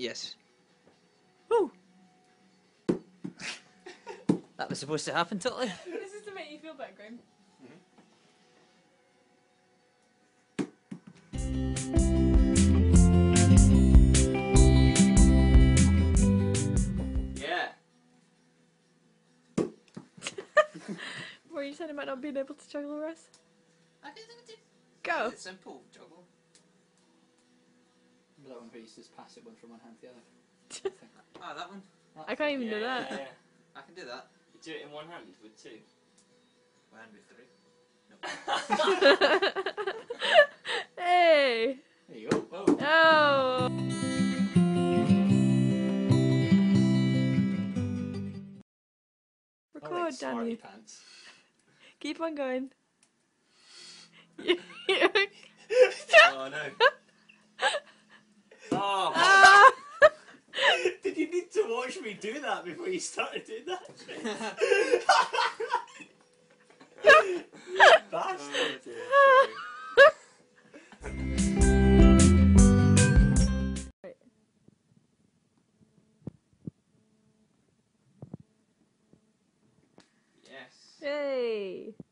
Yes. Woo! That was supposed to happen, totally. This is to make you feel better, Graham. Were you saying about not being able to juggle the rest? I don't think I did. Go. It's simple juggle. Remember that one where you just pass it one from one hand to the other? Ah, oh, that one. That's I can't even do that. Yeah. I can do that. You do it in one hand with two. One hand with three. Nope. Hey. There you go. Oh. Oh. Record, Danny. Pants. Keep on going. Oh no. Oh. Did you need to watch me do that before you started doing that? Bastard. Oh, yay!